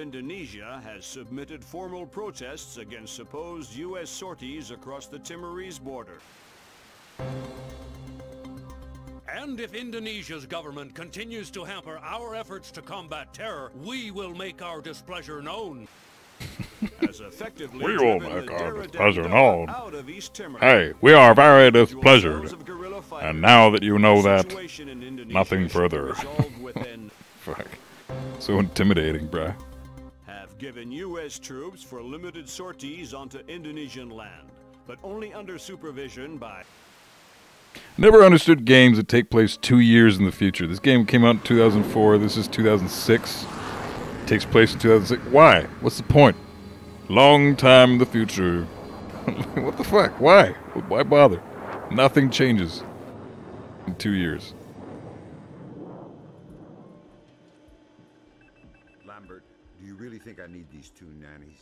Indonesia has submitted formal protests against supposed U.S. sorties across the Timorese border. And if Indonesia's government continues to hamper our efforts to combat terror, we will make our displeasure known. As effectively we will make our displeasure known. Hey, we are very displeasured. And now that you know that, nothing further. Fuck. So intimidating, bruh. Have given U.S. troops for limited sorties onto Indonesian land, but only under supervision by... Never understood games that take place 2 years in the future. This game came out in 2004. This is 2006. It takes place in 2006. Why? What's the point? Long time in the future. What the fuck? Why? Why bother? Nothing changes in 2 years. Lambert, do you really think I need these two nannies?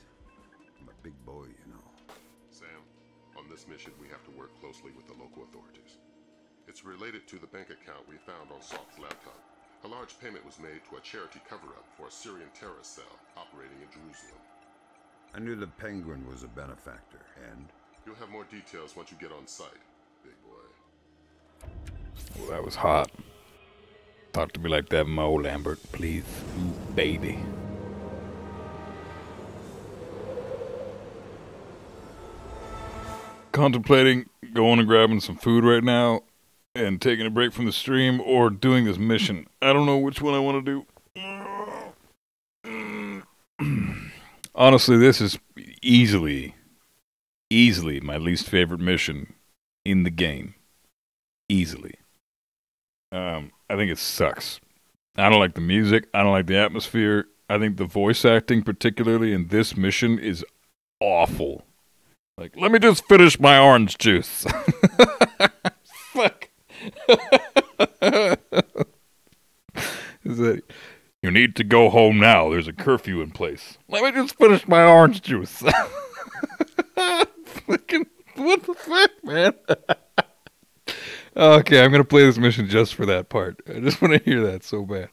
I'm a big boy, you know. Sam, on this mission we have to work closely with the local authorities. It's related to the bank account we found on Salt's laptop. A large payment was made to a charity cover-up for a Syrian terrorist cell operating in Jerusalem. I knew the Penguin was a benefactor, and... You'll have more details once you get on site, big boy. Well, that was hot. Talk to me like that, Mo Lambert, please. Ooh, baby. Contemplating going and grabbing some food right now and taking a break from the stream or doing this mission. I don't know which one I want to do. Honestly, this is easily my least favorite mission in the game. Easily. I think it sucks. I don't like the music. I don't like the atmosphere. I think the voice acting, particularly in this mission, is awful. Like, let me just finish my orange juice. Fuck. Is that... You need to go home now. There's a curfew in place. Let me just finish my orange juice. Fucking, what the fuck, man? Okay, I'm going to play this mission just for that part. I just want to hear that so bad.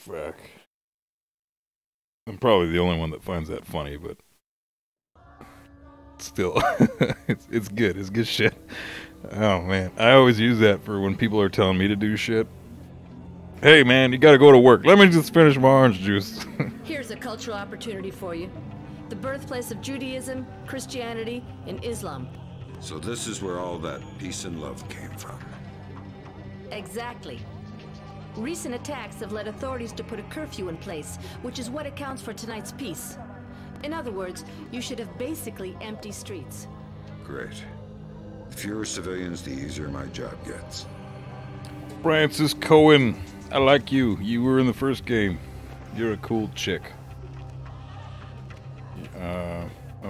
Fuck. I'm probably the only one that finds that funny, but... Still, it's good. It's good shit. Oh, man. I always use that for when people are telling me to do shit. Hey, man, you gotta go to work. Let me just finish my orange juice. Here's a cultural opportunity for you. The birthplace of Judaism, Christianity, and Islam. So this is where all that peace and love came from. Exactly. Recent attacks have led authorities to put a curfew in place, which is what accounts for tonight's peace. In other words, you should have basically empty streets. Great. The fewer civilians, the easier my job gets. Francis Cohen, I like you. You were in the first game. You're a cool chick. Oh,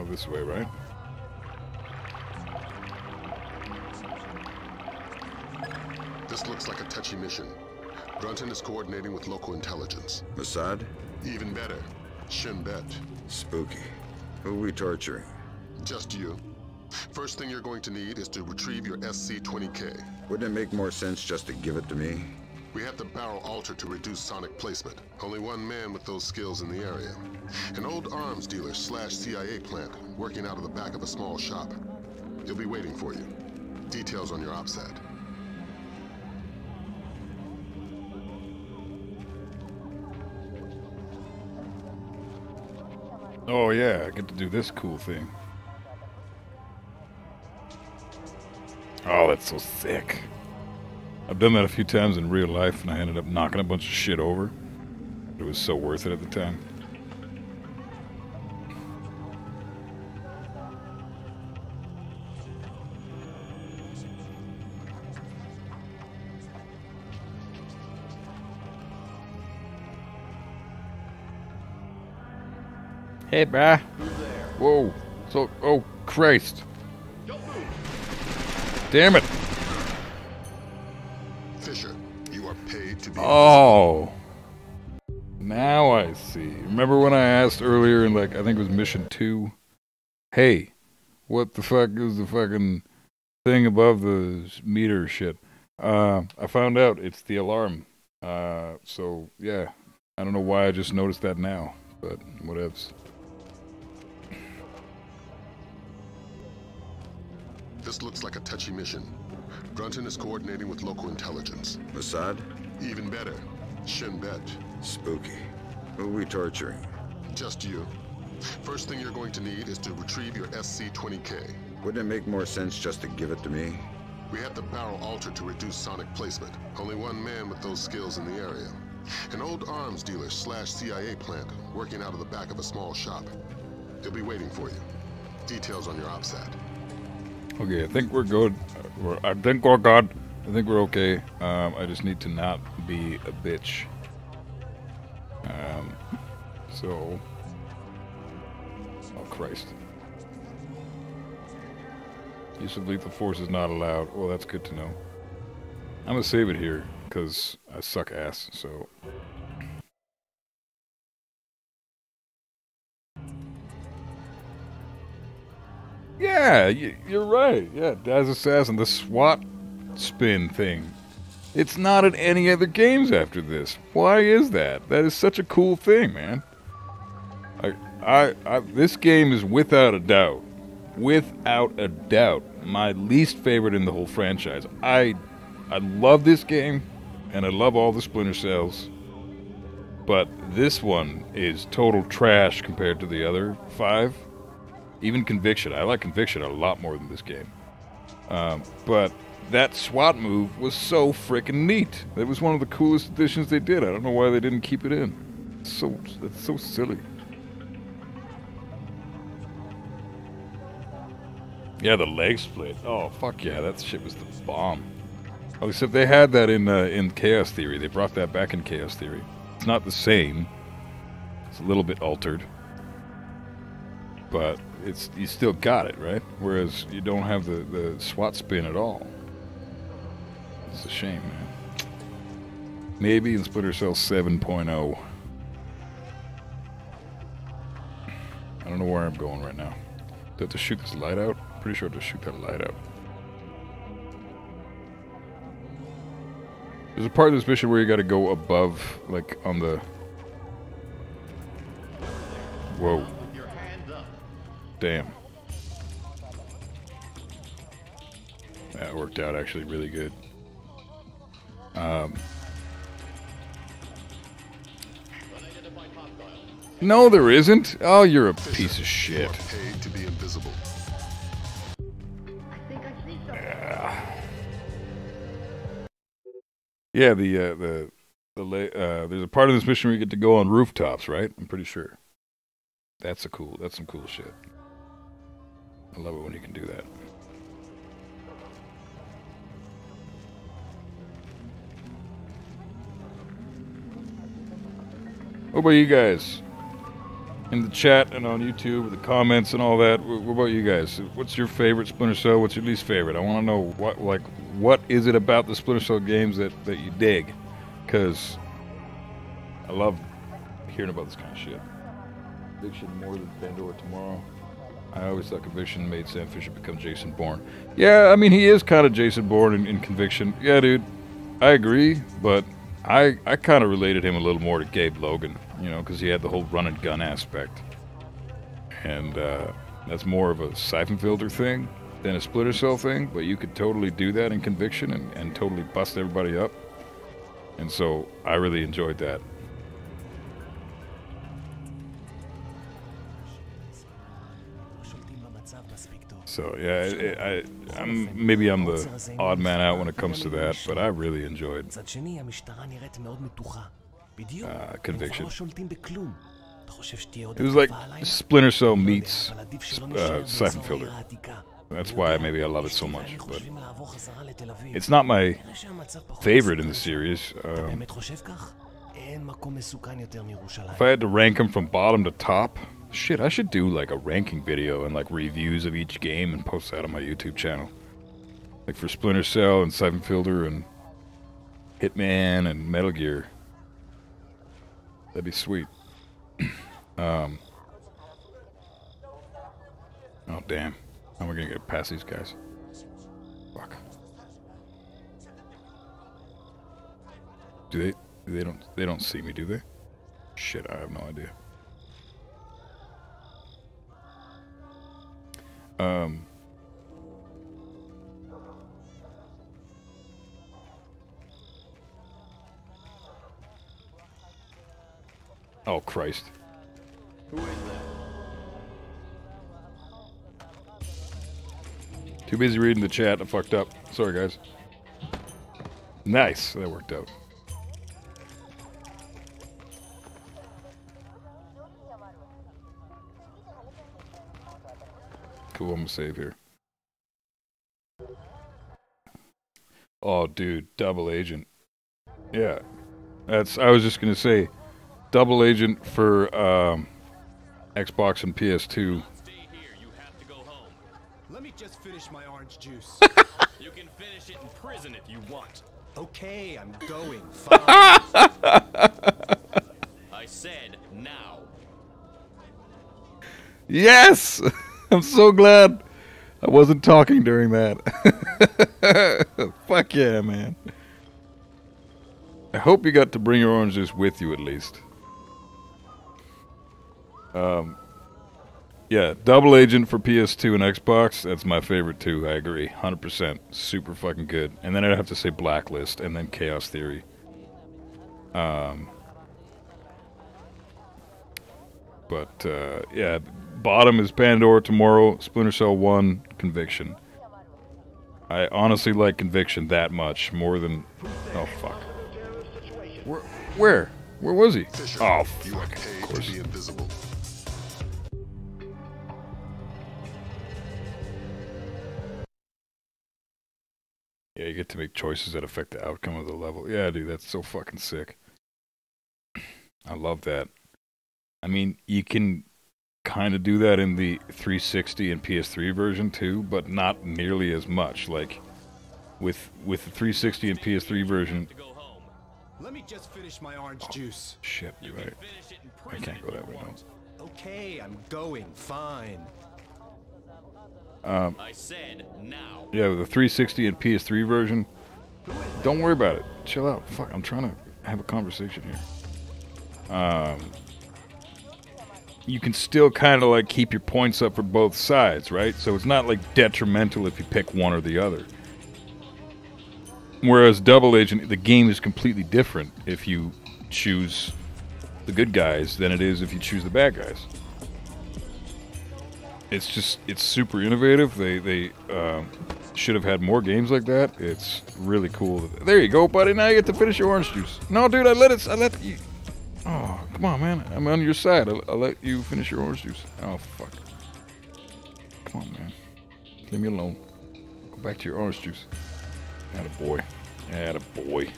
this way, right? This looks like a touchy mission. Brunton is coordinating with local intelligence. Mossad? Even better. Shin Bet. Spooky. Who are we torturing? Just you. First thing you're going to need is to retrieve your SC-20K. Wouldn't it make more sense just to give it to me? We have the barrel altered to reduce sonic placement. Only one man with those skills in the area. An old arms dealer / CIA plant working out of the back of a small shop. He'll be waiting for you. Details on your Opsat. Oh yeah, I get to do this cool thing. Oh, that's so sick. I've done that a few times in real life, and I ended up knocking a bunch of shit over. It was so worth it at the time. Hey, bruh. Whoa. So, oh, Christ. Damn it! Fisher, you are paid to be. Oh, now I see. Remember when I asked earlier in, like, I think it was mission 2? Hey, what the fuck is the fucking thing above the meter shit? I found out it's the alarm. So yeah, I don't know why I just noticed that now, but whatevs. This looks like a touchy mission. Brunton is coordinating with local intelligence. Mossad? Even better. Shin Bet. Spooky. Who are we torturing? Just you. First thing you're going to need is to retrieve your SC-20K. Wouldn't it make more sense just to give it to me? We had the barrel altered to reduce sonic placement. Only one man with those skills in the area. An old arms dealer / CIA plant working out of the back of a small shop. He'll be waiting for you. Details on your Opsat. Okay, I think we're good. I think we're okay. I just need to not be a bitch. So... Oh, Christ. Use of lethal force is not allowed. Well, that's good to know. I'm gonna save it here, because I suck ass, so... Yeah, you're right. Yeah, Daz Assassin, the SWAT spin thing. It's not in any other games after this. Why is that? That is such a cool thing, man. This game is without a doubt, my least favorite in the whole franchise. I love this game, and I love all the Splinter Cells, but this one is total trash compared to the other 5. Even Conviction. I like Conviction a lot more than this game. But that SWAT move was so freaking neat. It was one of the coolest additions they did. I don't know why they didn't keep it in. That's so silly. Yeah, the leg split. Oh, fuck yeah, that shit was the bomb. Oh, except they had that in Chaos Theory. They brought that back in Chaos Theory. It's not the same. It's a little bit altered. But... you still got it, right? Whereas you don't have the SWAT spin at all. It's a shame, man. Maybe in Splinter Cell 7.0. I don't know where I'm going right now. Do I have to shoot this light out? Pretty sure I have to shoot that light out. There's a part of this mission where you gotta go above, like, on the... Whoa. Damn. That worked out actually really good. No, there isn't. Oh, you're a piece of shit. Paid to be invisible. Yeah, there's a part of this mission where you get to go on rooftops, right? I'm pretty sure. That's some cool shit. I love it when you can do that. What about you guys? In the chat and on YouTube, with the comments and all that, what about you guys? What's your favorite Splinter Cell? What's your least favorite? I want to know what is it about the Splinter Cell games that you dig? Because I love hearing about this kind of shit. Conviction more than Pandora Tomorrow. I always thought Conviction made Sam Fisher become Jason Bourne. Yeah, I mean, he is kind of Jason Bourne in Conviction. Yeah, dude, I agree, but I kind of related him a little more to Gabe Logan, you know, because he had the whole run-and-gun aspect. And that's more of a Siphon Filter thing than a Splinter Cell thing, but you could totally do that in Conviction and totally bust everybody up. And so I really enjoyed that. So yeah, maybe I'm the odd man out when it comes to that, but I really enjoyed Conviction. It was like Splinter Cell meets Siphon Filter. That's why maybe I love it so much. But it's not my favorite in the series. If I had to rank them from bottom to top. Shit, I should do like a ranking video and like reviews of each game and post that on my YouTube channel. Like for Splinter Cell and Siphon Filter and Hitman and Metal Gear. That'd be sweet. Oh damn. How am I gonna get past these guys? Fuck. They don't see me, do they? Shit, I have no idea. Oh Christ. Who is that? Too busy reading the chat, I fucked up. Sorry guys. Nice, that worked out. Cool, I'm gonna save here. Oh dude, Double Agent. Yeah. That's, I was just gonna say, Double Agent for Xbox and PS2. Stay here, you have to go home. Let me just finish my orange juice. You can finish it in prison if you want. Okay, I'm going. Fine. I said now. Yes! I'm so glad I wasn't talking during that. Fuck yeah, man. I hope you got to bring your orange juice with you at least. Yeah, Double Agent for PS2 and Xbox, that's my favorite too, I agree. 100%. Super fucking good. And then I'd have to say Blacklist and then Chaos Theory. Yeah, bottom is Pandora Tomorrow, Splinter Cell 1, Conviction. I honestly like Conviction that much, more than... Oh, fuck. Where? Where was he? Fisher, oh, fuck. You are paid to be invisible. Yeah, you get to make choices that affect the outcome of the level. Yeah, dude, that's so fucking sick. I love that. I mean, you can kind of do that in the 360 and PS3 version too, but not nearly as much. Like, with the 360 and PS3 version... Let me just finish my orange juice. Shit, you're right. I can't go that way. No. Okay, I'm going. Fine. I said now. Yeah, the 360 and PS3 version. Don't worry about it. Chill out. Fuck, I'm trying to have a conversation here. You can still kind of like keep your points up for both sides, right? So it's not like detrimental if you pick one or the other. Whereas Double Agent, the game is completely different if you choose the good guys than it is if you choose the bad guys. It's just, it's super innovative. They should have had more games like that. It's really cool. There you go, buddy. Now you get to finish your orange juice. No, dude, I let you. Oh, come on, man. I'm on your side. I let you finish your orange juice. Oh, fuck. Come on, man. Leave me alone. Go back to your orange juice. Attaboy. Attaboy.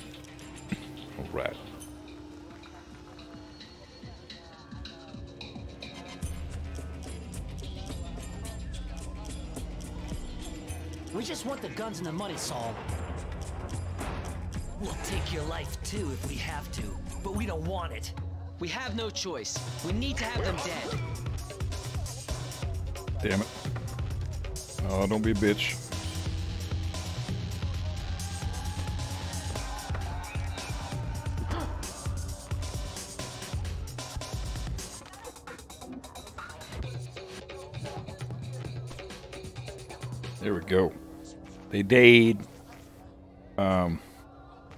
Alright. We just want the guns and the money, Saul. We'll take your life too if we have to, but we don't want it. We have no choice. We need to have them dead. Damn it. Oh, don't be a bitch. There we go. They died.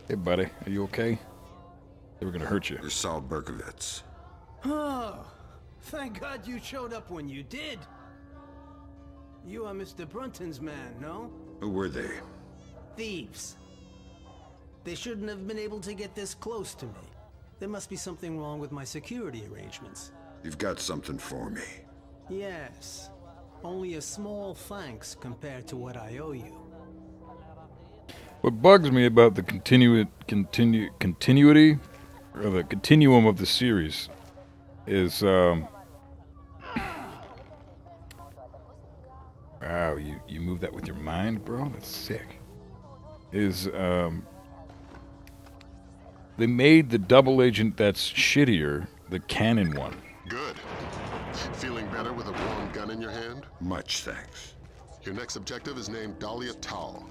Hey, buddy. Are you okay? They were gonna hurt you. You're Saul Berkowitz. Oh, thank God you showed up when you did. You are Mr. Brunton's man, no? Who were they? Thieves. They shouldn't have been able to get this close to me. There must be something wrong with my security arrangements. You've got something for me. Yes. Only a small thanks compared to what I owe you. What bugs me about the continuity, or the continuum of the series, is wow, you move that with your mind, bro? That's sick. Is they made the Double Agent that's shittier, the canon one. Good. Feeling better with a warm gun in your hand? Much thanks. Your next objective is named Dahlia Tal.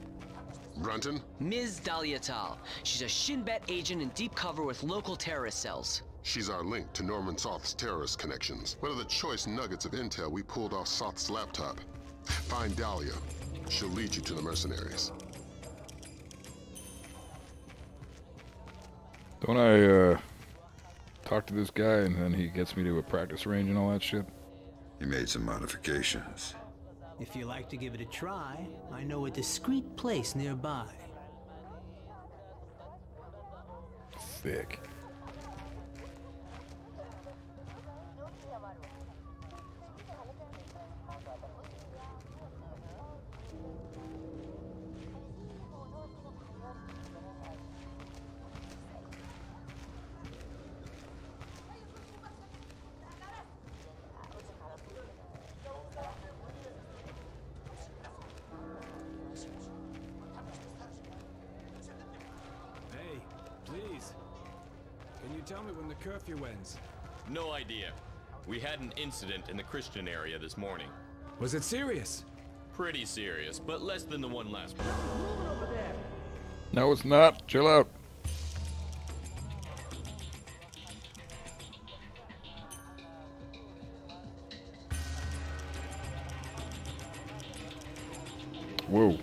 Brunton? Ms. Dahlia Tal. She's a Shin Bet agent in deep cover with local terrorist cells. She's our link to Norman Soth's terrorist connections. What are the choice nuggets of intel we pulled off Soth's laptop? Find Dahlia. She'll lead you to the mercenaries. Don't I, talk to this guy and then he gets me to a practice range and all that shit? He made some modifications. If you like to give it a try, I know a discreet place nearby. Thick. Curfew ends. No idea. We had an incident in the Christian area this morning. Was it serious? Pretty serious, but less than the one last week. No, it's not. Chill out. Whoa.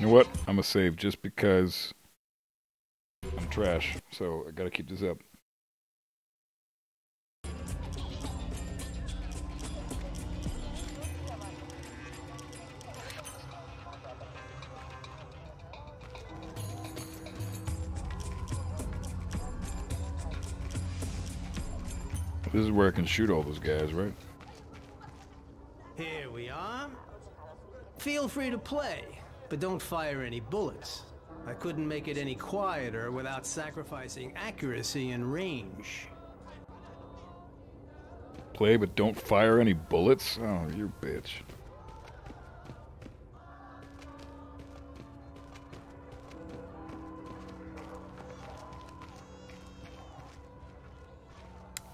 You know what? I'm gonna save just because trash, so I gotta keep this up. This is where I can shoot all those guys, right? Here we are. Feel free to play, but don't fire any bullets. I couldn't make it any quieter without sacrificing accuracy and range. Play but don't fire any bullets? Oh, you bitch.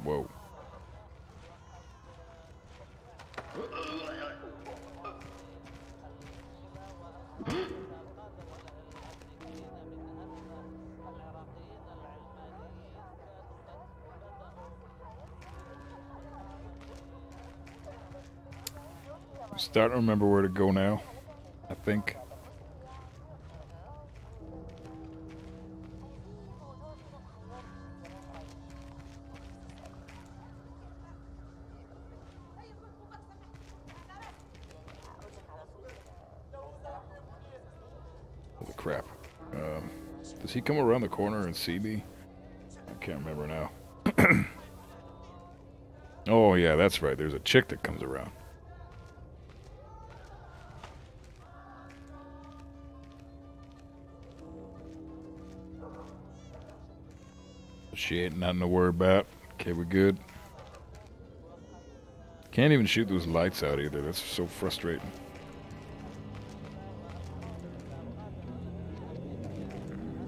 Whoa. Starting to remember where to go now, I think. Holy crap. Does he come around the corner and see me? I can't remember now. Oh yeah, that's right. There's a chick that comes around. She ain't nothing to worry about. Okay, we're good. Can't even shoot those lights out either. That's so frustrating.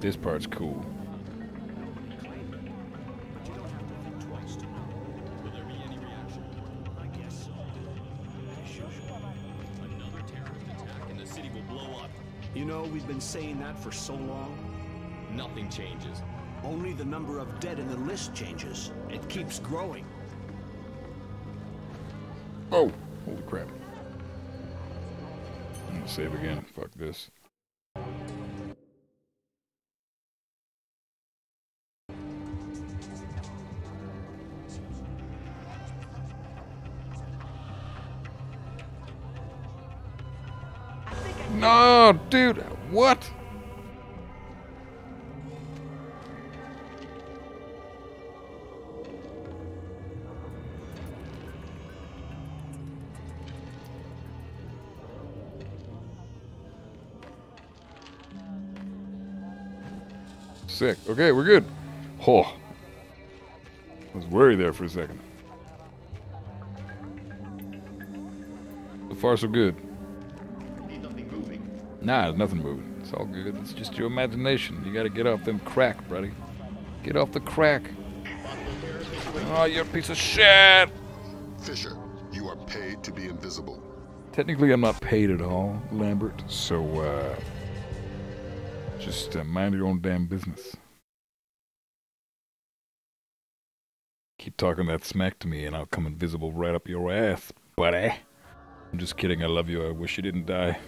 This part's cool. You know, we've been saying that for so long. Nothing changes. Only the number of dead in the list changes. It keeps growing. Oh, holy crap. I'm gonna save again. Fuck this. No, dude, what? Sick. Okay, we're good. Oh, I was worried there for a second. So far, so good. Need nothing moving. Nah, nothing moving. It's all good. It's just your imagination. You gotta get off them crack, buddy. Get off the crack. Oh, you're a piece of shit! Fisher, you are paid to be invisible. Technically, I'm not paid at all, Lambert, so just mind your own damn business. Keep talking that smack to me and I'll come invisible right up your ass, buddy. I'm just kidding, I love you, I wish you didn't die.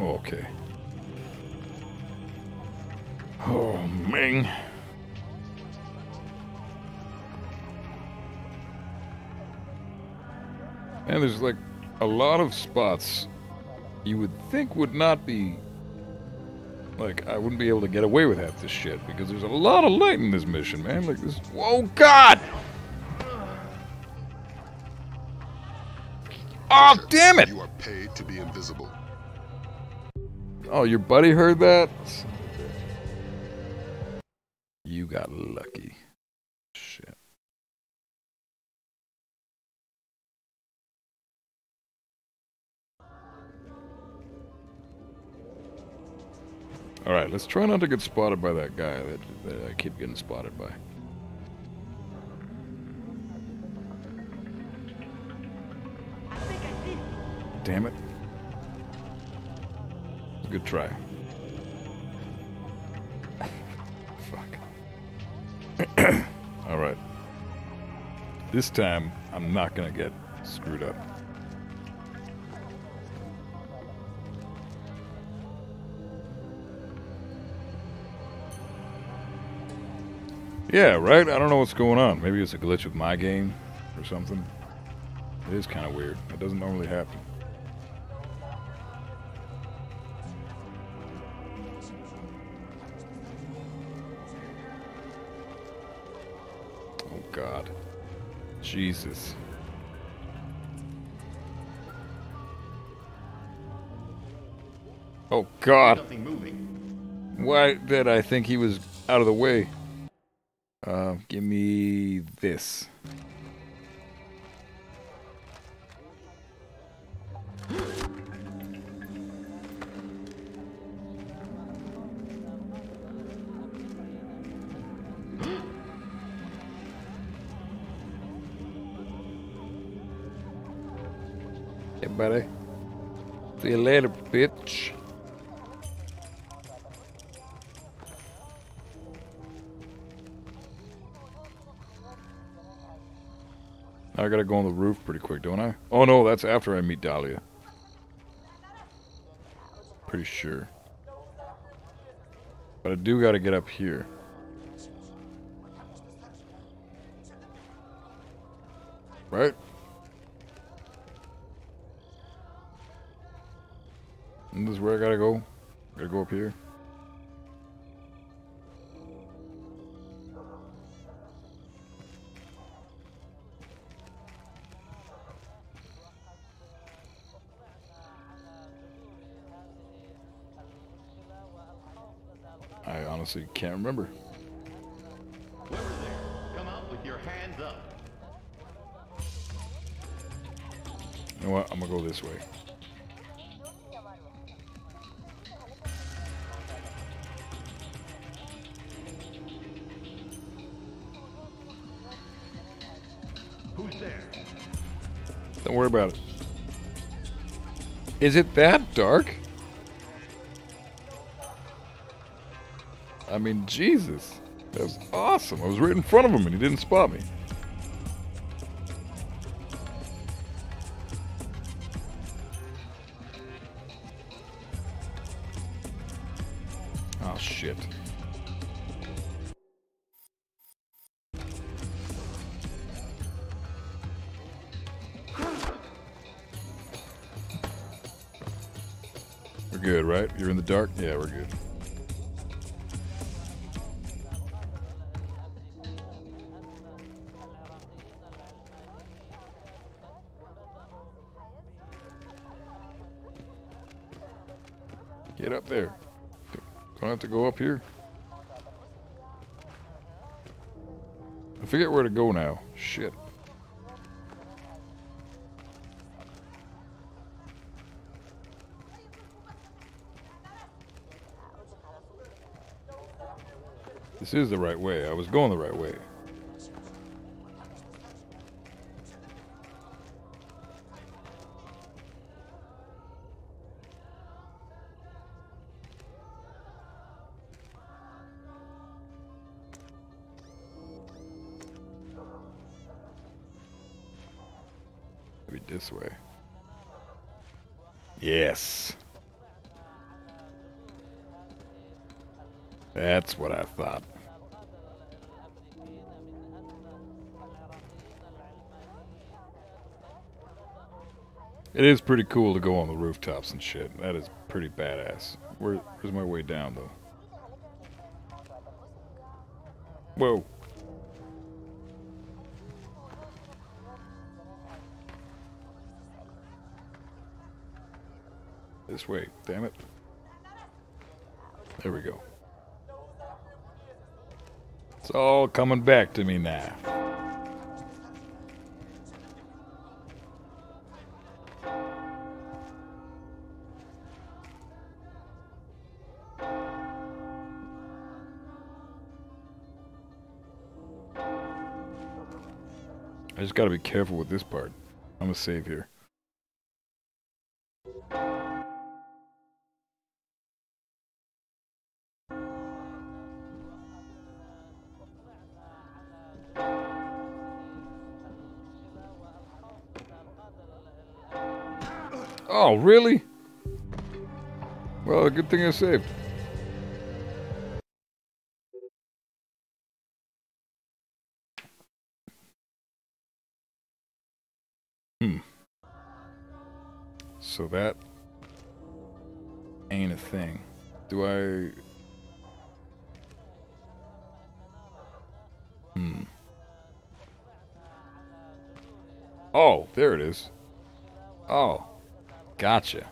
Okay. Oh, man. And there's like a lot of spots you would think would not be, like, I wouldn't be able to get away with half this shit because there's a lot of light in this mission, man. Like this, whoa, God! Oh, damn it! You are paid to be invisible. Oh, your buddy heard that? You got lucky. Shit. Alright, let's try not to get spotted by that guy that I keep getting spotted by. Damn it. Good try. Fuck. Alright. This time, I'm not gonna get screwed up. Yeah, right? I don't know what's going on. Maybe it's a glitch with my game or something. It is kind of weird. It doesn't normally happen. God. Jesus. Oh, God. Nothing moving. Why did I think he was out of the way? Give me this. Buddy. See you later, bitch. Now I gotta go on the roof pretty quick, don't I? Oh no, that's after I meet Dahlia. Pretty sure. But I do gotta get up here. Right? And this is where I gotta go. Gotta go up here. I honestly can't remember. Whoever's there, come out with your hands up. You know what? I'm gonna go this way. Don't worry about it. Is it that dark? I mean, Jesus. That was awesome. I was right in front of him and he didn't spot me. Oh, shit. Good, right? You're in the dark? Yeah, we're good. Get up there. Don't have to go up here. I forget where to go now. Shit. This is the right way. I was going the right way. Maybe this way. Yes. That's what I thought. It is pretty cool to go on the rooftops and shit. That is pretty badass. Where's my way down, though? Whoa. This way, damn it. There we go. It's all coming back to me now. I just gotta be careful with this part. I'm gonna save here. Oh, really? Well, good thing I saved. So that ain't a thing. Do I... Oh, there it is. Oh. Gotcha.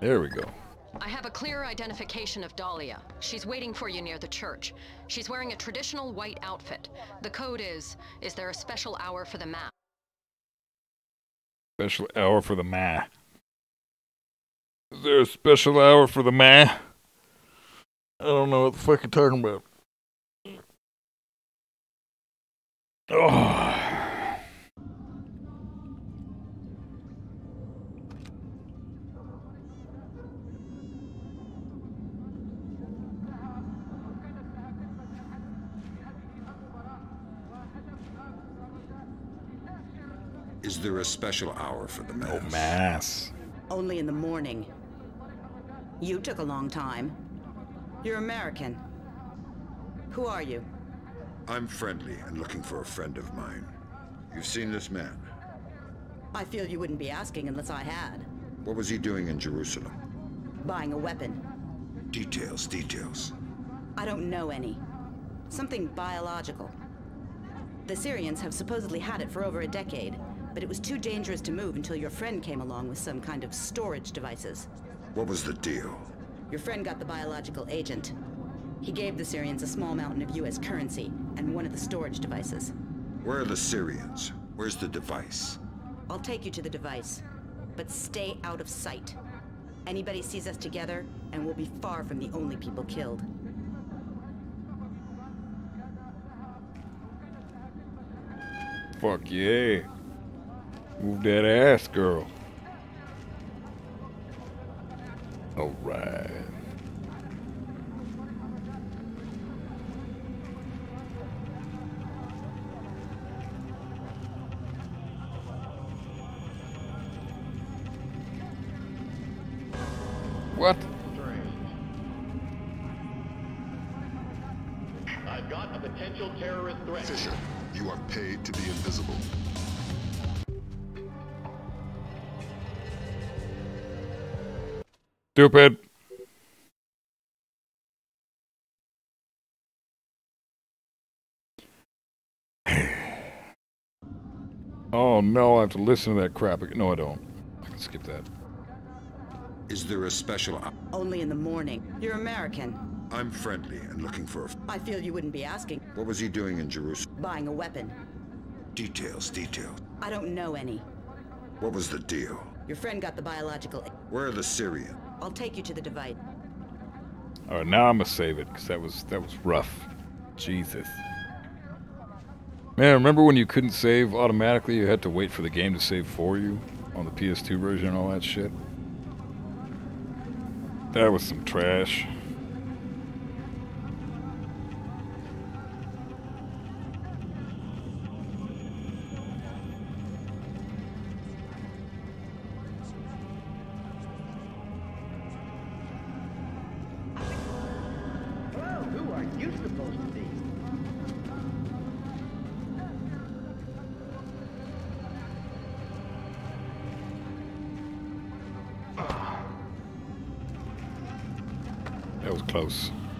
There we go. I have a clear identification of Dahlia. She's waiting for you near the church. She's wearing a traditional white outfit. The code is there a special hour for the mass? Special hour for the mass. Is there a special hour for the mass? I don't know what the fuck you're talking about. Oh. Is there a special hour for the mass? Oh, mass. Only in the morning. You took a long time. You're American. Who are you? I'm friendly and looking for a friend of mine. You've seen this man? I feel you wouldn't be asking unless I had. What was he doing in Jerusalem? Buying a weapon. Details, details. I don't know any. Something biological. The Syrians have supposedly had it for over a decade. But it was too dangerous to move until your friend came along with some kind of storage devices. What was the deal? Your friend got the biological agent. He gave the Syrians a small mountain of US currency and one of the storage devices. Where are the Syrians? Where's the device? I'll take you to the device, but stay out of sight. Anybody sees us together, and we'll be far from the only people killed. Fuck yeah. Move that ass, girl. All right. What? I've got a potential terrorist threat. Fisher, you are paid to be invisible. Stupid. Oh no, I have to listen to that crap again. No, I don't. I can skip that. Is there a special op? Only in the morning. You're American. I'm friendly and looking for a... I feel you wouldn't be asking. What was he doing in Jerusalem? Buying a weapon. Details, details. I don't know any. What was the deal? Your friend got the biological... Where are the Syrians? I'll take you to the device. All right, now I'm gonna save it because that was rough. Jesus. Man, remember when you couldn't save automatically? You had to wait for the game to save for you on the PS2 version and all that shit. That was some trash.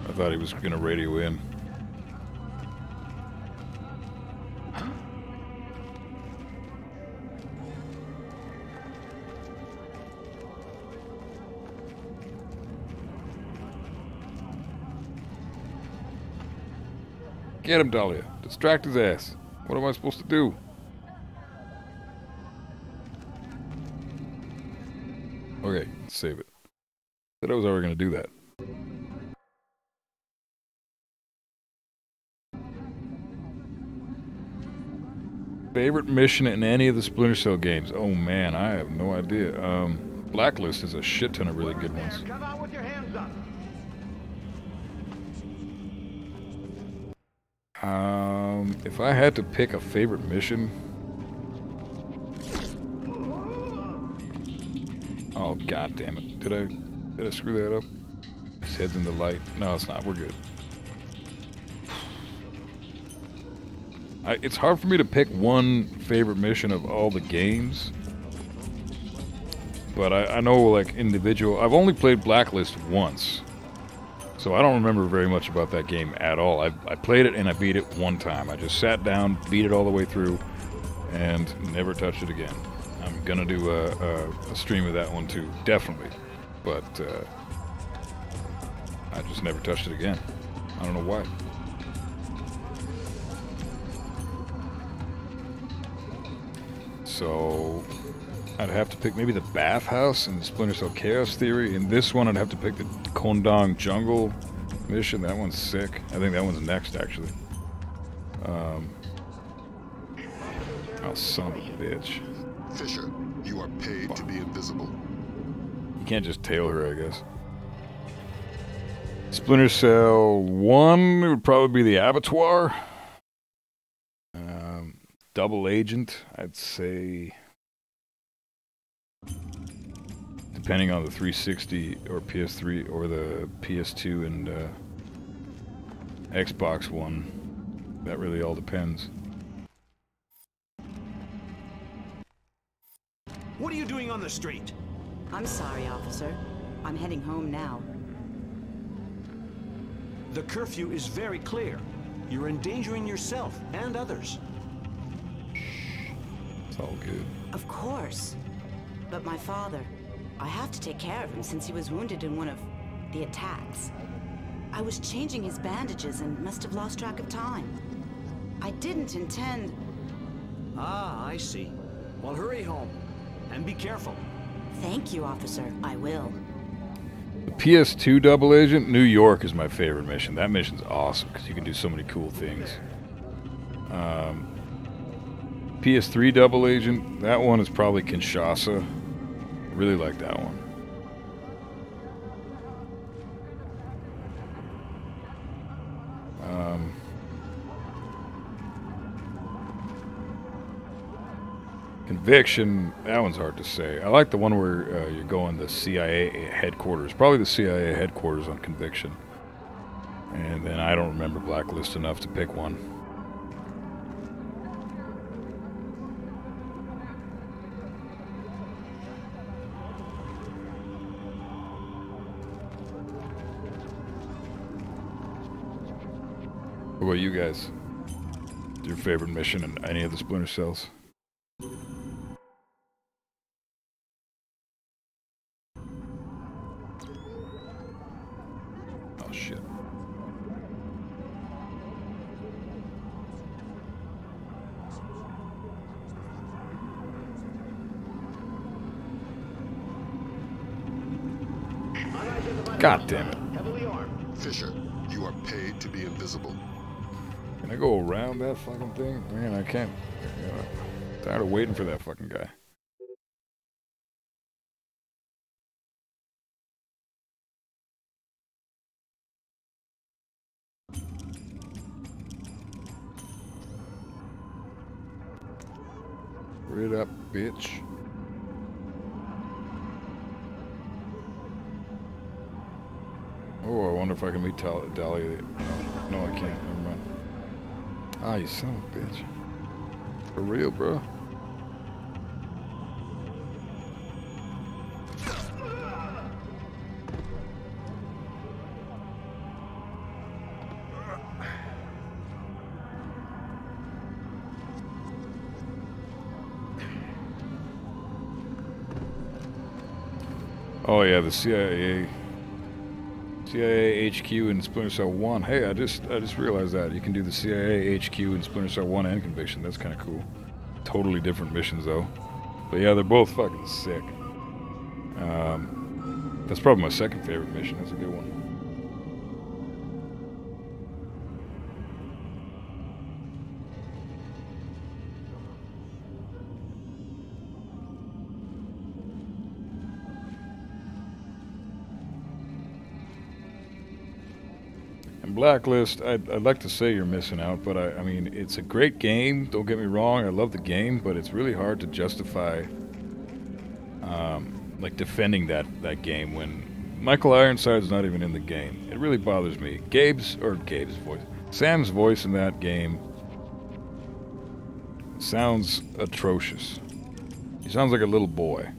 I thought he was going to radio in. Get him, Dahlia. Distract his ass. What am I supposed to do? Okay, save it. I thought I was already going to do that. Favorite mission in any of the Splinter Cell games? Oh man, I have no idea. Blacklist is a shit ton of really good ones. Come on with your hands up. If I had to pick a favorite mission, oh god damn it! Did I screw that up? His head's in the light. No, it's not. We're good. It's hard for me to pick one favorite mission of all the games, but I know like individual. I've only played Blacklist once, so I don't remember very much about that game at all. I played it and I beat it one time. I just sat down, beat it all the way through, and never touched it again. I'm gonna do a stream of that one too, definitely, but I just never touched it again. I don't know why. So I'd have to pick maybe the bathhouse and the Splinter Cell Chaos Theory. In this one, I'd have to pick the Kundang Jungle mission. That one's sick. I think that one's next, actually. Oh, son of a bitch. Fisher, you are paid to be invisible. You can't just tail her, I guess. Splinter Cell 1, it would probably be the Abattoir. Double Agent, I'd say, depending on the 360 or PS3 or the PS2 and Xbox One, that really all depends. What are you doing on the street? I'm sorry, officer. I'm heading home now. The curfew is very clear. You're endangering yourself and others. All good. Of course. But my father, I have to take care of him since he was wounded in one of the attacks. I was changing his bandages and must have lost track of time. I didn't intend... Ah, I see. Well, hurry home. And be careful. Thank you, officer. I will. The PS2 Double Agent, New York is my favorite mission. That mission's awesome because you can do so many cool things. PS3 Double Agent, that one is probably Kinshasa. I really like that one. Conviction, that one's hard to say. I like the one where you're going to CIA headquarters. Probably the CIA headquarters on Conviction. And then I don't remember Blacklist enough to pick one. What about you guys? Your favorite mission in any of the Splinter Cells? Oh shit. God damn it. Fisher, you are paid to be invisible. Can I go around that fucking thing? Man, I can't. I'm tired of waiting for that fucking guy. Rid up, bitch. Oh, I wonder if I can meet Dahlia. No, I can't. Never mind. Ah, you son of a bitch. For real, bro. Oh yeah, the CIA HQ and Splinter Cell 1. Hey, I just realized that you can do the CIA HQ and Splinter Cell 1 and Conviction. That's kind of cool. Totally different missions though. But yeah, they're both fucking sick. That's probably my second favorite mission. That's a good one. Blacklist, I'd like to say you're missing out, but I mean, it's a great game, don't get me wrong, I love the game, but it's really hard to justify like defending that game when Michael Ironside's not even in the game. It really bothers me. Sam's voice in that game sounds atrocious. He sounds like a little boy.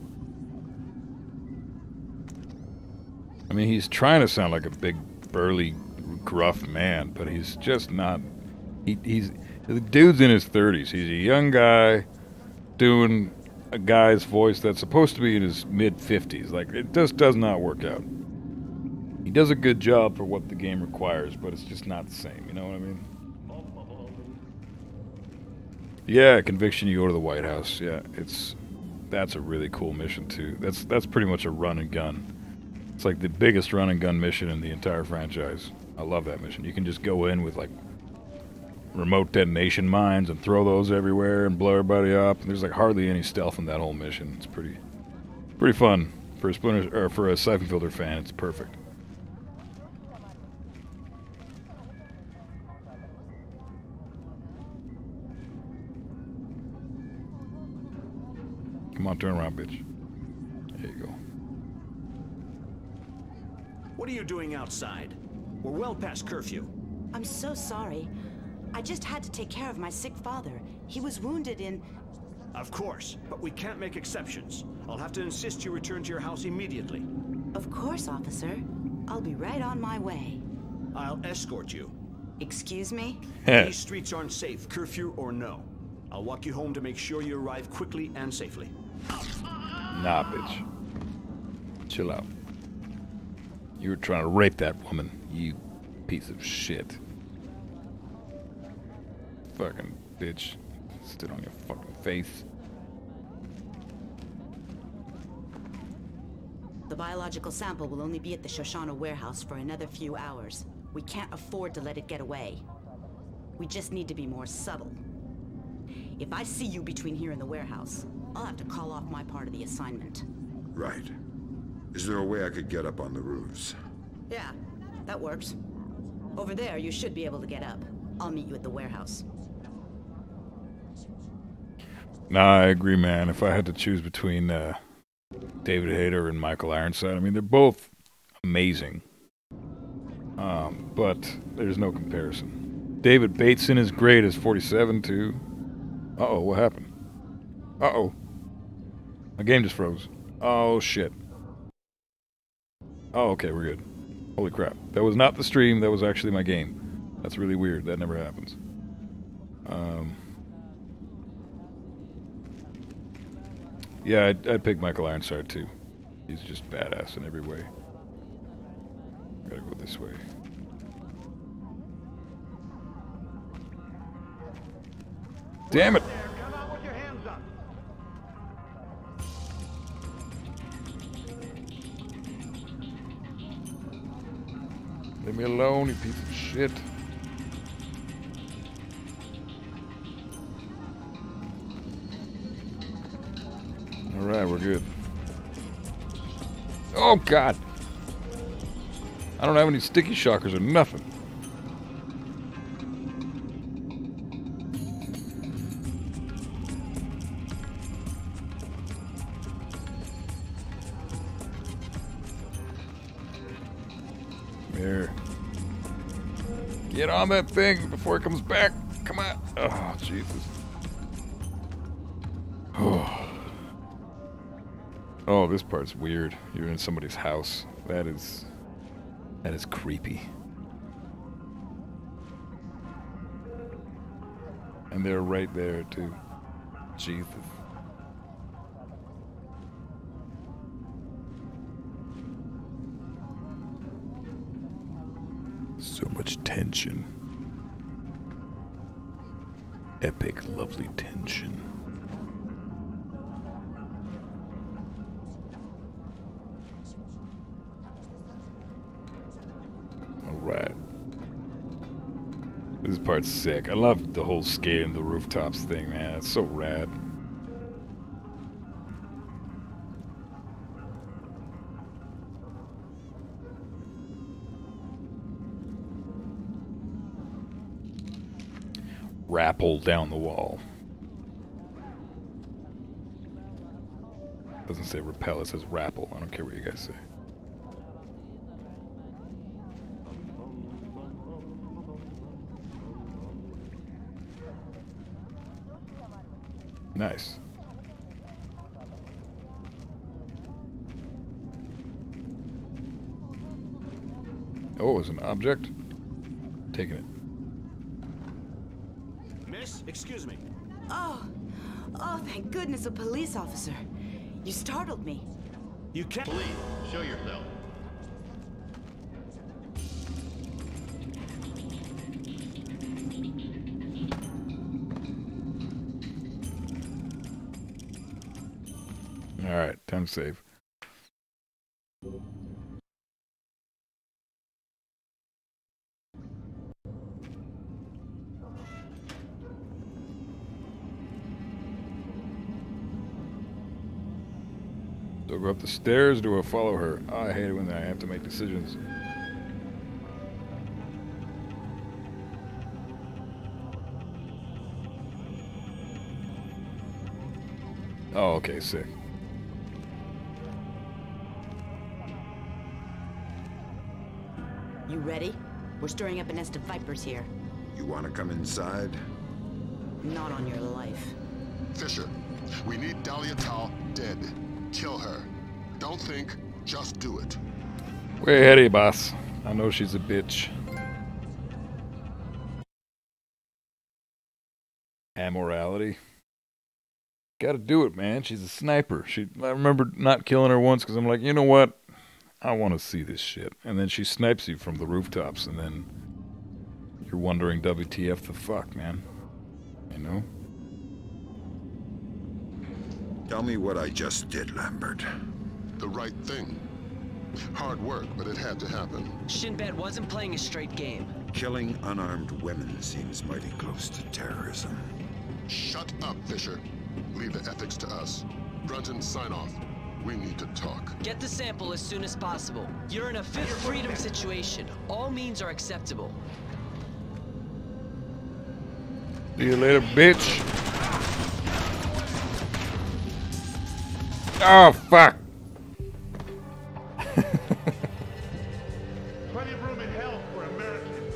I mean, he's trying to sound like a big, burly, gruff man, but he's just not. He's the dude's in his 30s. He's a young guy doing a guy's voice that's supposed to be in his mid-50s. Like, it just does not work out. He does a good job for what the game requires, but it's just not the same. You know what I mean? Yeah, Conviction. You go to the White House. Yeah, that's a really cool mission too. That's pretty much a run and gun. It's like the biggest run and gun mission in the entire franchise. I love that mission. You can just go in with, like, remote detonation mines and throw those everywhere and blow everybody up. There's, like, hardly any stealth in that whole mission. It's pretty fun. For a Splinter, or for a Siphon Filter fan, it's perfect. Come on, turn around, bitch. There you go. What are you doing outside? We're well past curfew. I'm so sorry. I just had to take care of my sick father. He was wounded in... Of course, but we can't make exceptions. I'll have to insist you return to your house immediately. Of course, officer. I'll be right on my way. I'll escort you. Excuse me? These streets aren't safe, curfew or no. I'll walk you home to make sure you arrive quickly and safely. Nah, bitch. Chill out. You were trying to rape that woman, you piece of shit. Fucking bitch. Stood on your fucking face. The biological sample will only be at the Shoshana warehouse for another few hours. We can't afford to let it get away. We just need to be more subtle. If I see you between here and the warehouse, I'll have to call off my part of the assignment. Right. Is there a way I could get up on the roofs? Yeah, that works. Over there, you should be able to get up. I'll meet you at the warehouse. Nah, I agree, man. If I had to choose between David Hayter and Michael Ironside, I mean, they're both amazing. But there's no comparison. David Bateson is great as 47, too. Uh-oh, what happened? Uh-oh. My game just froze. Oh, shit. Oh, okay, we're good. Holy crap. That was not the stream, that was actually my game. That's really weird, that never happens. Yeah, I'd pick Michael Ironside too. He's just badass in every way. Gotta go this way. Damn it! me alone, you piece of shit. Alright, we're good. Oh, God! I don't have any sticky shockers or nothing. There. Get on that thing before it comes back. Come on. Oh, Jesus. Oh. Oh, this part's weird. You're in somebody's house. That is creepy. And they're right there, too. Jesus. So much tension. Epic, lovely tension. Alright. This part's sick. I love the whole scaling the rooftops thing, man. It's so rad. Rappel down the wall. Doesn't say rappel, it says rappel. I don't care what you guys say. Nice. Oh, it's an object. Taking it. Excuse me. Oh, thank goodness, a police officer. You startled me. You can't. Please, show yourself. All right, time to save. Do I go up the stairs or do I follow her? Oh, I hate it when I have to make decisions. Oh, okay, sick. You ready? We're stirring up a nest of vipers here. You want to come inside? Not on your life. Fisher, we need Dahlia Tal dead. Kill her. Don't think, just do it. Way ahead of you, boss. I know she's a bitch. Amorality. Gotta do it, man. She's a sniper. I remember not killing her once because I'm like, you know what? I want to see this shit. And then she snipes you from the rooftops, and then you're wondering WTF the fuck, man. You know? Tell me what I just did, Lambert. The right thing. Hard work, but it had to happen. Shin Bet wasn't playing a straight game. Killing unarmed women seems mighty close to terrorism. Shut up, Fisher. Leave the ethics to us. Brunton, sign off. We need to talk. Get the sample as soon as possible. You're in a fifth freedom situation. All means are acceptable. See you later, bitch. Oh, fuck! Plenty of room in hell for Americans.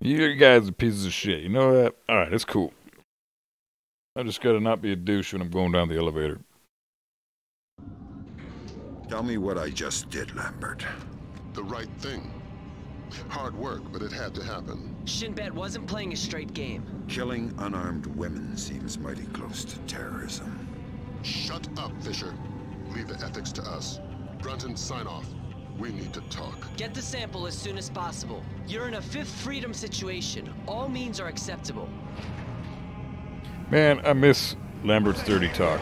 You guys are pieces of shit, you know that? Alright, it's cool. I just gotta not be a douche when I'm going down the elevator. Tell me what I just did, Lambert. The right thing. Hard work, but it had to happen. Shin Bet wasn't playing a straight game. Killing unarmed women seems mighty close to terrorism. Shut up, Fisher. Leave the ethics to us. Brunton, sign off. We need to talk. Get the sample as soon as possible. You're in a fifth freedom situation. All means are acceptable. Man, I miss Lambert's dirty talk.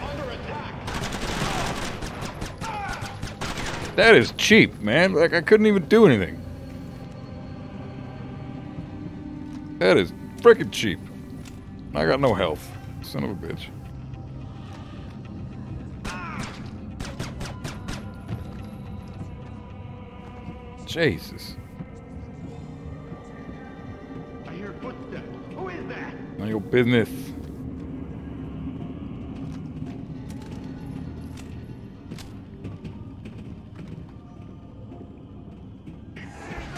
That is cheap, man. Like, I couldn't even do anything. That is freaking cheap. I got no health. Son of a bitch. Jesus. I hear footsteps. Who is that? None of your business.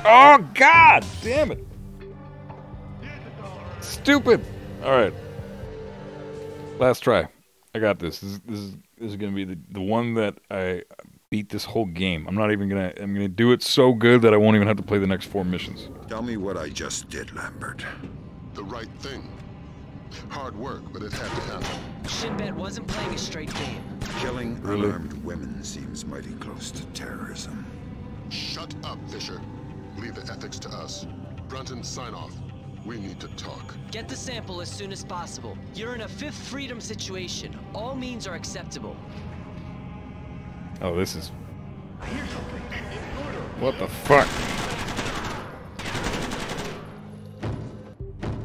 Oh, God damn it. Stupid. All right. Last try. I got this. This is going to be the one that I beat this whole game. I'm not even going to... I'm going to do it so good that I won't even have to play the next 4 missions. Tell me what I just did, Lambert. The right thing. Hard work, but it had to happen. Shin Bet wasn't playing a straight game. Killing unarmed women seems mighty close to terrorism. Shut up, Fisher. Leave the ethics to us. Brunton, sign off. We need to talk. Get the sample as soon as possible. You're in a fifth freedom situation. All means are acceptable. Oh, this is... I hear something. What the fuck?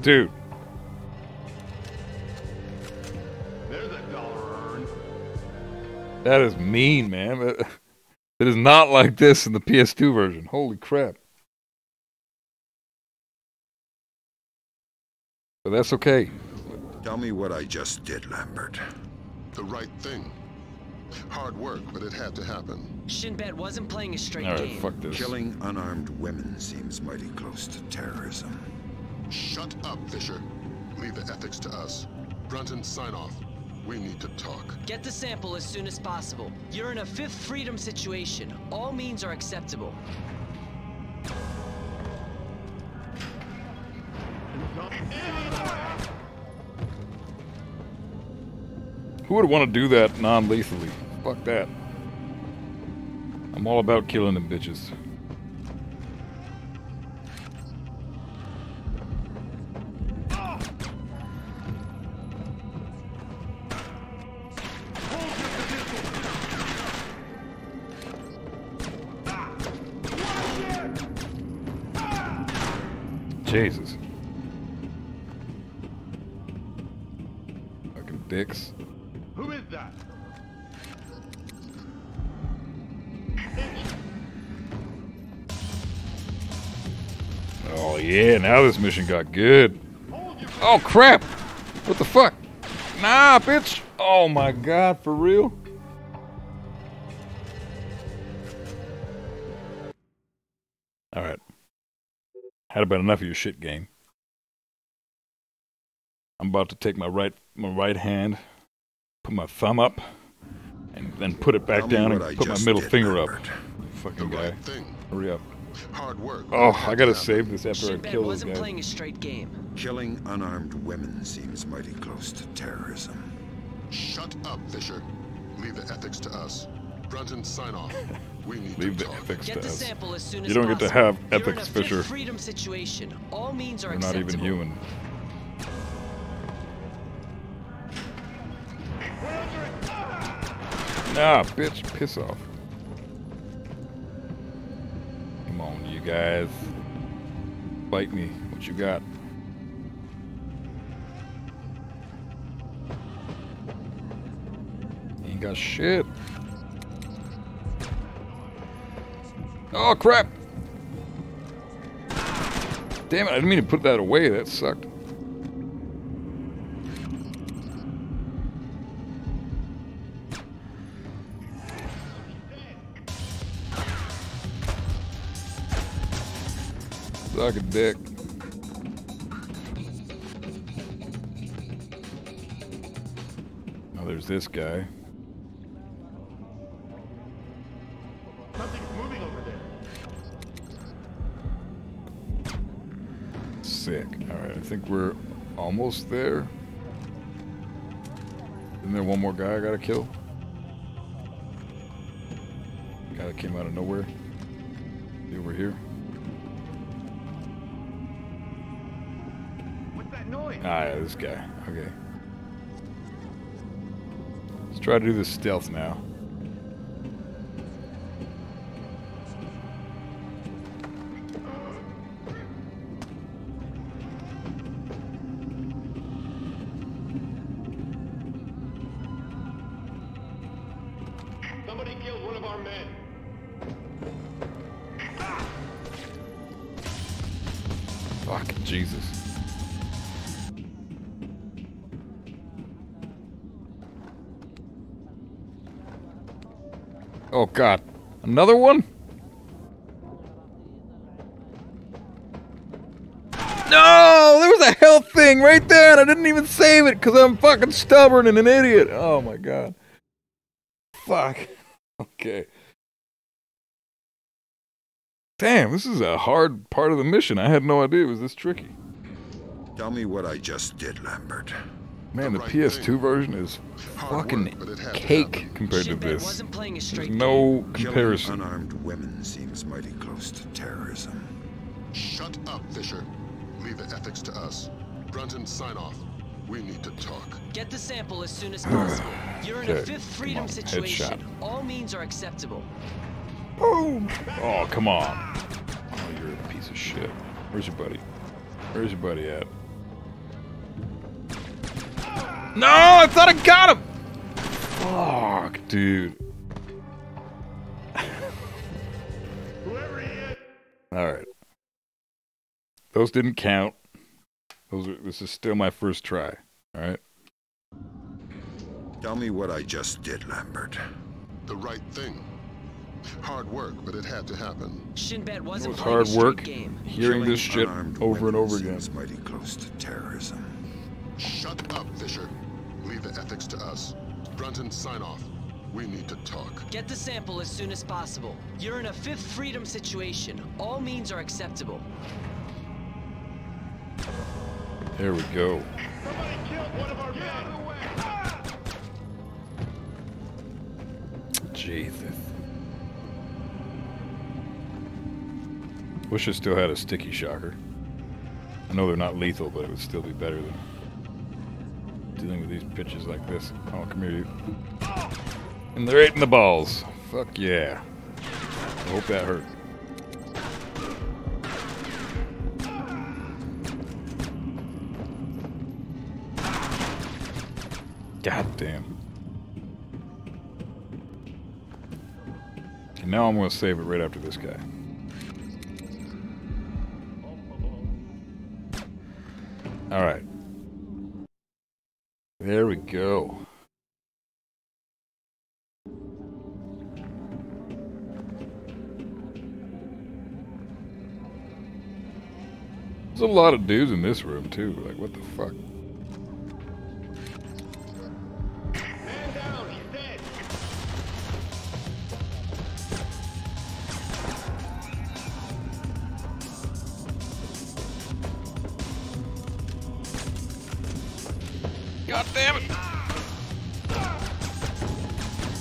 Dude. There's a dollar earned. That is mean, man. It is not like this in the PS2 version. Holy crap. But that's okay. Tell me what I just did, Lambert. The right thing. Hard work, but it had to happen. Shin Bet wasn't playing a straight game. Fuck this. Killing unarmed women seems mighty close to terrorism. Shut up, Fisher. Leave the ethics to us. Brunton, sign off. We need to talk. Get the sample as soon as possible. You're in a fifth freedom situation. All means are acceptable. Who would want to do that non-lethally? Fuck that. I'm all about killing them bitches. Jesus. Fucking dicks. Who is that? Oh yeah, now this mission got good. Oh crap! What the fuck? Nah, bitch! Oh my god, for real? Alright. Had about enough of your shit game. I'm about to take my right hand, put my thumb up, and then put it back down and put my middle finger up. Fucking guy. Hurry up. Hard work. Oh, I gotta save this after I kill this guy. Playing a straight game. Killing unarmed women seems mighty close to terrorism. Shut up, Fisher. Leave the ethics to us. Brunton, sign off. We need Leave to the talk. Ethics get to the us. Sample as soon as you don't possible. Get to have ethics, Fisher. You're in a freedom situation. All means are acceptable. Not even human. Nah, bitch, piss off. Come on, you guys. Bite me. What you got? You ain't got shit. Oh, crap! Damn it, I didn't mean to put that away. That sucked. Suck a dick. Now there's this guy. Something's moving over there. Sick. Alright, I think we're almost there. Isn't there one more guy I gotta kill? Guy that came out of nowhere. See over here. Ah, yeah, this guy. Okay. Let's try to do this stealth now. our men. Fuck, Jesus. Oh God, another one? No, there was a health thing right there and I didn't even save it because I'm fucking stubborn and an idiot. Oh my God. Fuck. Okay. Damn, this is a hard part of the mission. I had no idea it was this tricky. Tell me what I just did, Lambert. Man, the PS2 version is fucking cake compared to this. There's no comparison. Unarmed women seems mighty close to terrorism. Shut up, Fisher. Leave the ethics to us. Brunton, sign off. We need to talk. Get the sample as soon as possible. You're in a fifth freedom situation. All means are acceptable. Boom! Oh, come on. Oh, you're a piece of shit. Where's your buddy? Where's your buddy at? No, I thought I got him! Fuck, dude. Whoever he is. Alright. Those didn't count. This is still my first try. Alright? Tell me what I just did, Lambert. The right thing. Hard work, but it had to happen. Shin Bet wasn't it was hard work game. Hearing this shit over and over again. Mighty close to terrorism. Shut up, Fisher. Leave the ethics to us. Brunton, sign off. We need to talk. Get the sample as soon as possible. You're in a fifth freedom situation. All means are acceptable. There we go. Somebody killed one of our men. Jesus. Wish I still had a sticky shocker. I know they're not lethal, but it would still be better than dealing with these pitches like this. Oh, come here, dude. And they're eating the balls. Fuck yeah. I hope that hurt. God damn. And now I'm gonna save it right after this guy. Alright. There we go. There's a lot of dudes in this room, too. Like, what the fuck? Man down, he's dead. God damn it!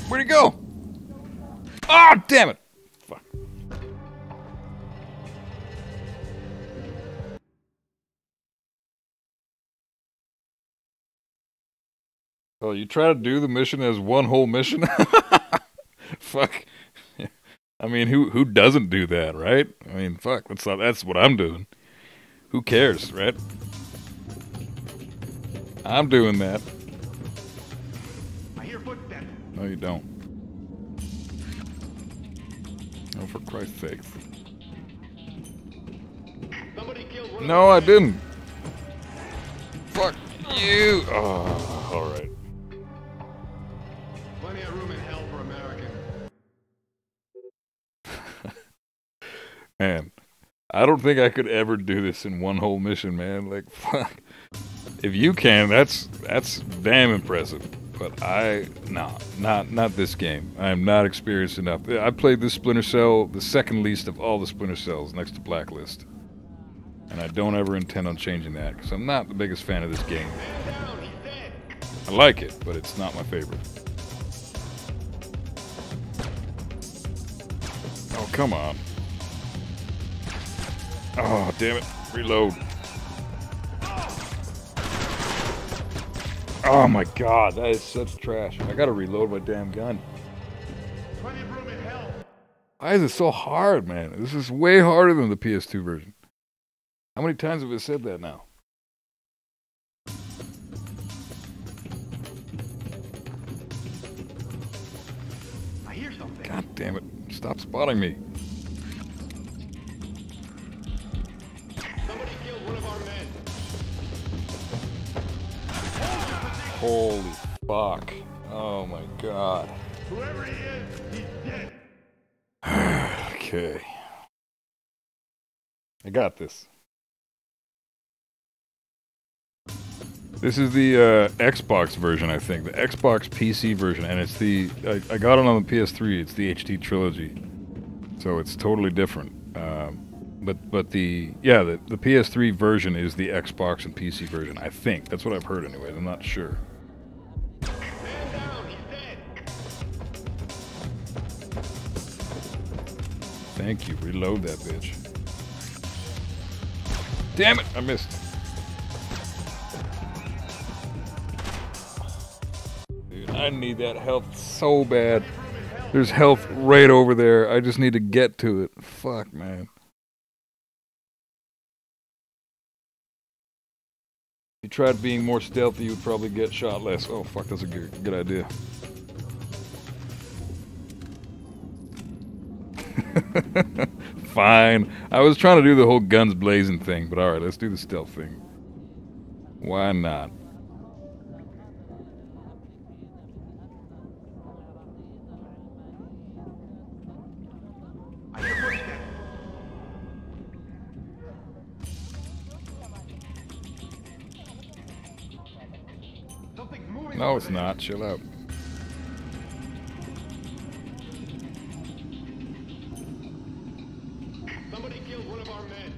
Where'd he go? Oh, damn it! Fuck. Oh, you try to do the mission as one whole mission? Fuck. Yeah. I mean, who doesn't do that, right? I mean, fuck. That's what I'm doing. Who cares, right? I'm doing that. I hear footsteps. No, you don't. Oh, for Christ's sake. Somebody killed one no, I didn't. Fuck you. Oh, all right. Plenty of room in hell for Americans. Man, I don't think I could ever do this in one whole mission, man. Like, fuck. If you can, that's damn impressive. But I not this game. I am not experienced enough. I played this Splinter Cell the second least of all the Splinter Cells, next to Blacklist, and I don't ever intend on changing that because I'm not the biggest fan of this game. I like it, but it's not my favorite. Oh come on! Oh damn it! Reload. Oh my God, that is such trash. I gotta reload my damn gun. Why is it so hard, man? This is way harder than the PS2 version. How many times have I said that now? I hear something. something. God damn it. Stop spotting me. Somebody killed one of our men. Holy fuck. Oh my god. Whoever he is, he's dead. Okay. I got this. This is the Xbox version, I think. The Xbox PC version, and it's the... I got it on the PS3. It's the HD trilogy. So it's totally different. But the... Yeah, the PS3 version is the Xbox and PC version, I think. That's what I've heard anyway. I'm not sure. Man down, he's dead. Thank you. Reload that bitch. Damn it! I missed. I need that health so bad. There's health right over there. I just need to get to it. Fuck, man. If you tried being more stealthy, you'd probably get shot less. Oh, fuck, that's a good idea. Fine. I was trying to do the whole guns blazing thing, but alright, let's do the stealth thing. Why not? No, it's not. Chill out. Somebody killed one of our men.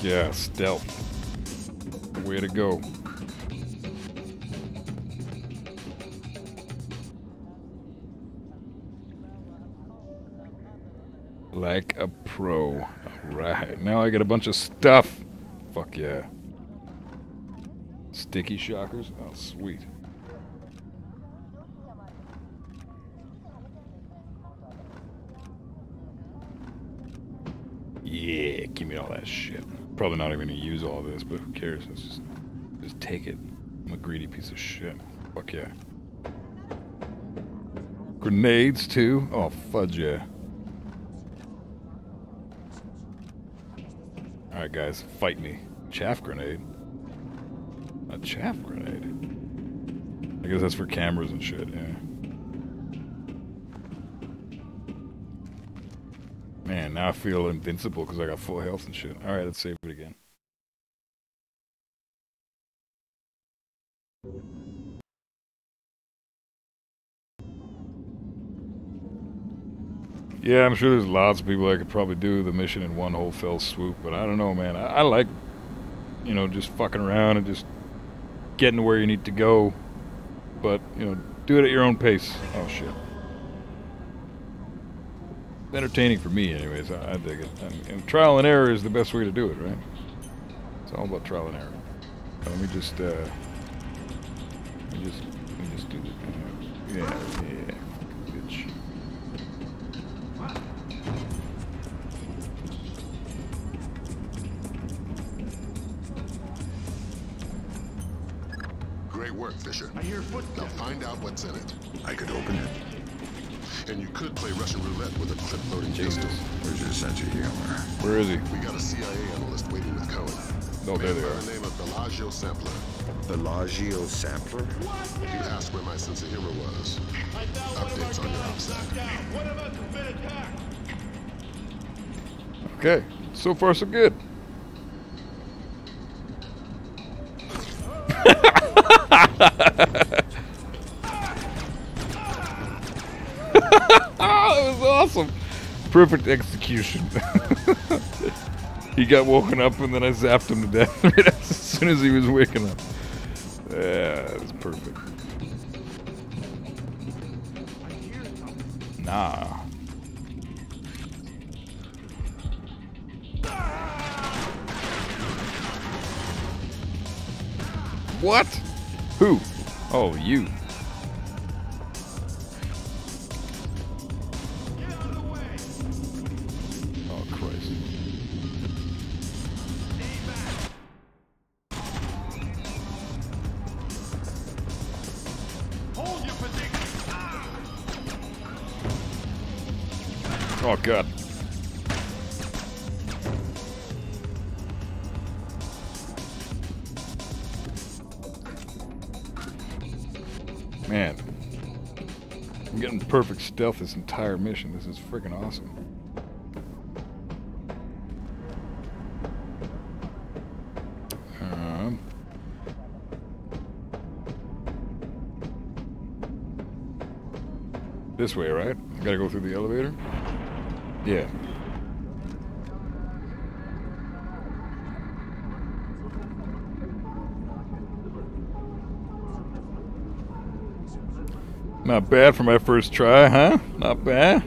Yeah, stealth. Way to go. Like a pro. Alright, now I get a bunch of stuff. Fuck yeah. Sticky shockers? Oh, sweet. Yeah, give me all that shit. Probably not even gonna use all this, but who cares? Let's just take it. I'm a greedy piece of shit. Fuck yeah. Grenades too? Oh fudge yeah. Alright guys, fight me. Chaff grenade? A chaff grenade? I guess that's for cameras and shit, yeah. Man, now I feel invincible because I got full health and shit. Alright, let's save it again. Yeah, I'm sure there's lots of people that could probably do the mission in one whole fell swoop, but I don't know, man. I like, you know, just fucking around and just getting to where you need to go. But, you know, do it at your own pace. Oh, shit. Entertaining for me anyways, I dig it. And trial and error is the best way to do it, right? It's all about trial and error. Let me just do it. Yeah, bitch. Great work, Fisher. I hear footsteps. Now find out what's in it. I could open it. And you could play Russian roulette with a clip-loading pistol. Where's your sense of humor? Where is he? We got a CIA analyst waiting with Cohen. No, there they are. The name of Bellagio Sampler. Bellagio Sampler? You asked where my sense of humor was. Updates on your Opsat. Okay, so far so good. Perfect execution. He got woken up and then I zapped him to death right as soon as he was waking up. Yeah, that was perfect. Nah. What? Who? Oh, you. Get out of the way. Oh, Christ. Stay back. Hold your position. Ah. Oh, God. Man, I'm getting perfect stealth this entire mission. This is freaking awesome. This way, right? I gotta go through the elevator? Yeah. Not bad for my first try, huh? Not bad.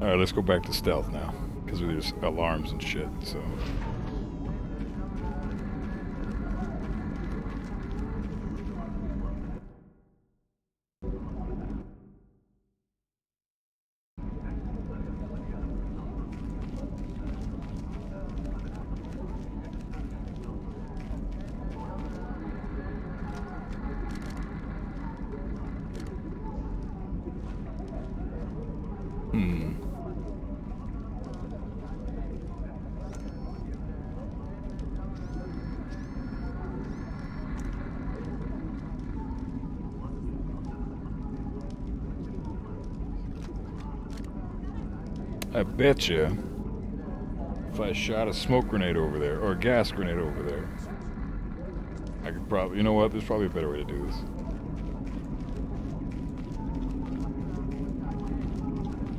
All right, let's go back to stealth now, because there's alarms and shit, so. I bet you, if I shot a smoke grenade over there, or a gas grenade over there, I could probably, you know what, there's probably a better way to do this.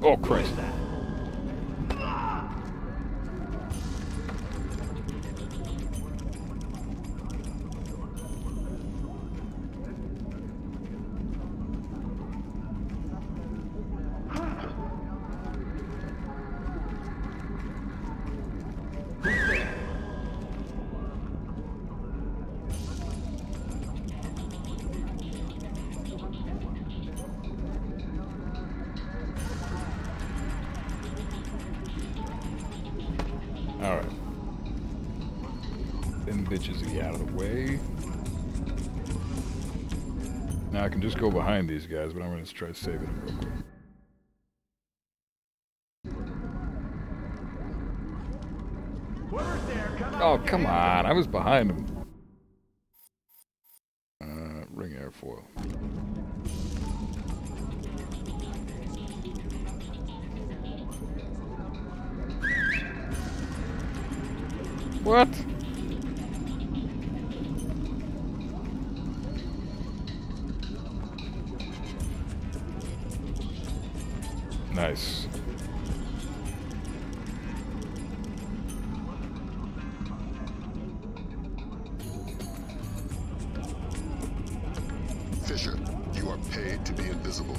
Oh, Christ. Go behind these guys, but I'm going to try to save it real quick. Oh, come on. I was behind him. Ring airfoil. What? Nice. Fisher, you are paid to be invisible.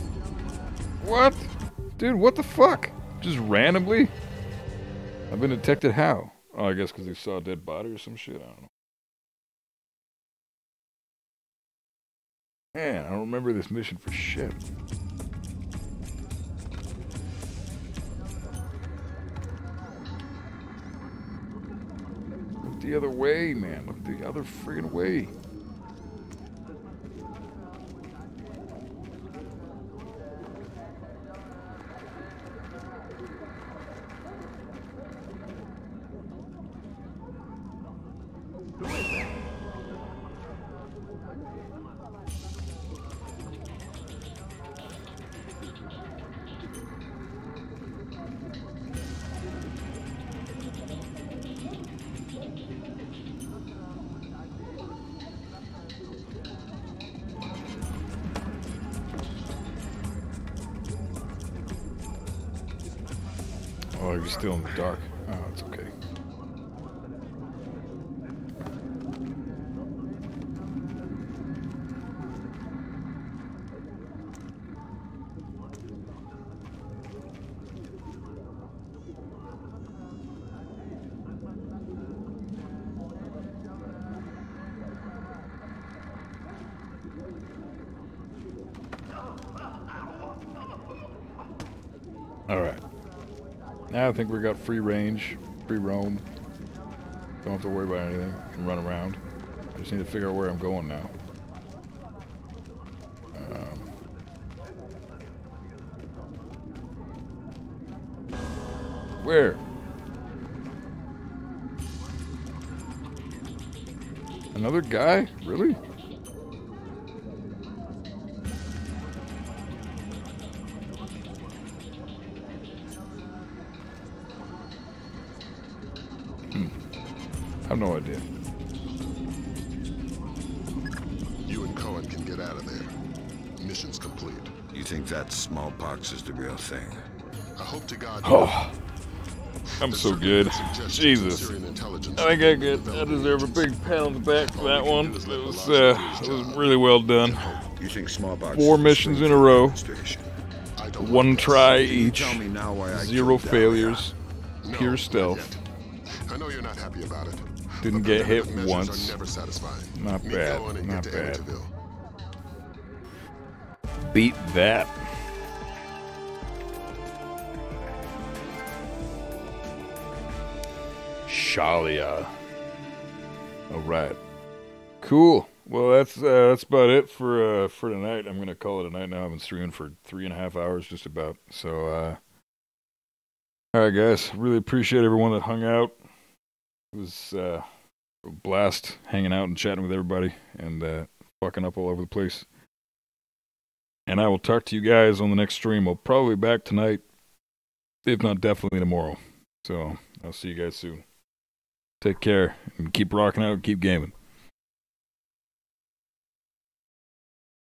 What? Dude, what the fuck? Just randomly? I've been detected how? Oh, I guess because they saw a dead body or some shit. I don't know. Man, I don't remember this mission for shit. The other way, man. Look the other friggin' way. Still in the dark. Oh, it's okay. Alright. Now I think we got free range, free roam. Don't have to worry about anything. I can run around. I just need to figure out where I'm going now. Where? Another guy? Really? I have no idea. You and Cohen can get out of there. Mission's complete. You think that smallpox is the real thing? I hope to God. Oh, I'm so good. Jesus. I think I deserve a big pat on the back for that one. It was really well done. You think smallpox? 4 missions in a row. 1 try each. 0 failures. Pure stealth. I know you're not happy about it. Didn't get hit once. Not bad. Not bad. Beat that. Shalia. All right. Cool. Well, that's about it for tonight. I'm gonna call it a night now. I've been streaming for 3.5 hours, just about. So, all right, guys. Really appreciate everyone that hung out. It was a blast hanging out and chatting with everybody and fucking up all over the place. And I will talk to you guys on the next stream. I'll probably be back tonight, if not definitely tomorrow. So I'll see you guys soon. Take care and keep rocking out and keep gaming.